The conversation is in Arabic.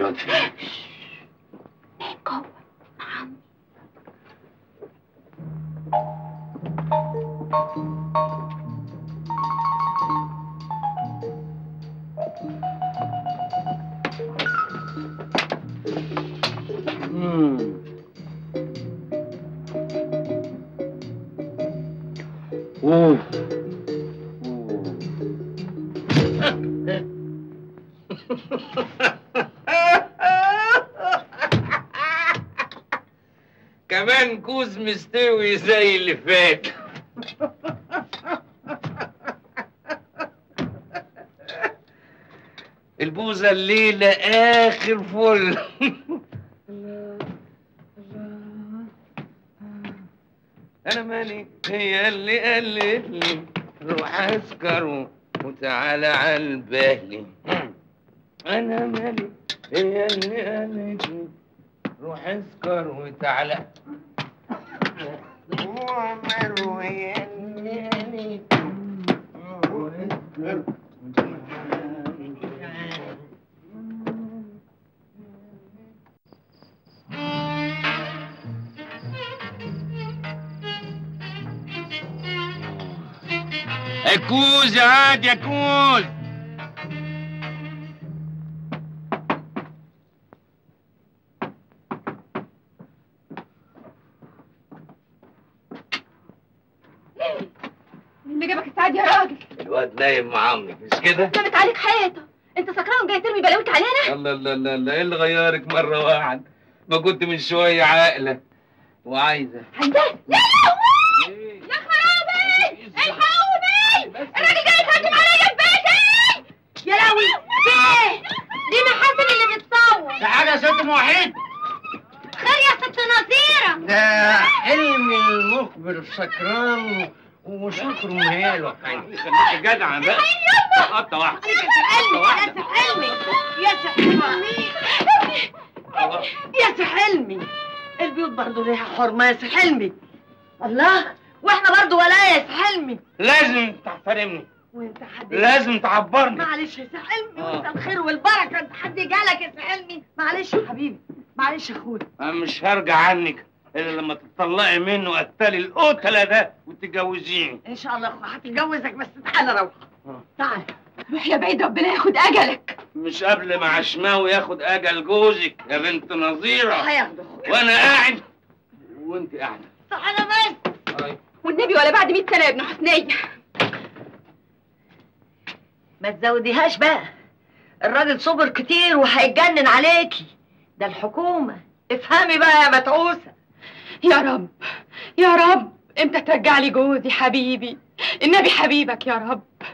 دلوقتي. ما يجوز مع عمي. كمان كوز مستوي زي اللي فات. البوزة الليلة آخر فل. أنا مالي، هي اللي قالت لي روح أسكر وتعالى على بالي. أنا مالي، هي اللي قالت لي روح اسكر وتعالى. عمر ويني روح اسكر وتعالى. يا كوز عاد يا كوز. الواد نايم مع عمك مش كده؟ جابت عليك حياته، انت سكران جاي ترمي بلاويك علينا؟ الله الله الله الله، ايه اللي غيرك مره واحد؟ ما كنت من شويه عاقله وعايزه عايزاه. يا لهوي يا خرابي، الحقوني الراجل جاي يتهجم عليا في بيتي. يا لهوي في ايه؟ دي محاسن اللي بتصور ده حاجه يا ست موحد. خير يا ست نصيره، ده حلم المخبر السكران وشكر مهاله. خليك جدع بقى، قطه واحده قطه واحده. يا سي حلمي البيوت برضه ليها حرمه يا سي حلمي. الله، واحنا برضه ولاية يا سي حلمي. لازم تحترمني وانت حد، لازم تعبرني. معلش يا سي حلمي، وانت الخير والبركه، انت حد جالك يا سي حلمي؟ معلش يا حبيبي، معلش يا اخويا. انا مش هرجع عنك إلا لما تطلعي منه قتال القتلة ده وتتجوزيني إن شاء الله. يا أخويا هتتجوزك، بس تعالى روح. تعالى روح يا بعيد، ربنا ياخد أجلك. مش قبل ما عشماوي ياخد أجل جوزك يا بنت نظيرة. هياخده أخويا، وأنا قاعد وأنت قاعدة. تعالى بس والنبي، ولا بعد 100 سنة يا ابن حسنية. ما تزوديهاش بقى، الراجل صبر كتير وهيتجنن عليكي. ده الحكومة، افهمي بقى يا متعوسة. يا رب يا رب، امتى ترجع لي جوزي حبيبي؟ النبي حبيبك يا رب.